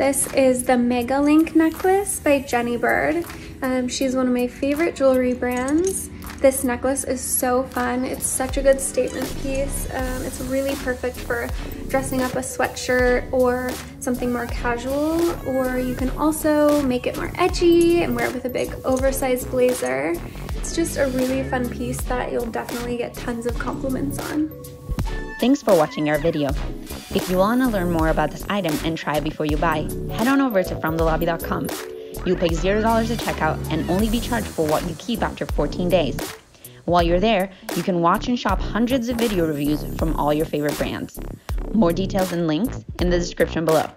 This is the Mega Link Necklace by Jenny Bird. She's one of my favorite jewelry brands. This necklace is so fun. It's such a good statement piece. It's really perfect for dressing up a sweatshirt or something more casual, or you can also make it more edgy and wear it with a big oversized blazer. It's just a really fun piece that you'll definitely get tons of compliments on. Thanks for watching our video. If you want to learn more about this item and try before you buy, head on over to FromTheLobby.com. You'll pay $0 at checkout and only be charged for what you keep after 14 days. While you're there, you can watch and shop hundreds of video reviews from all your favorite brands. More details and links in the description below.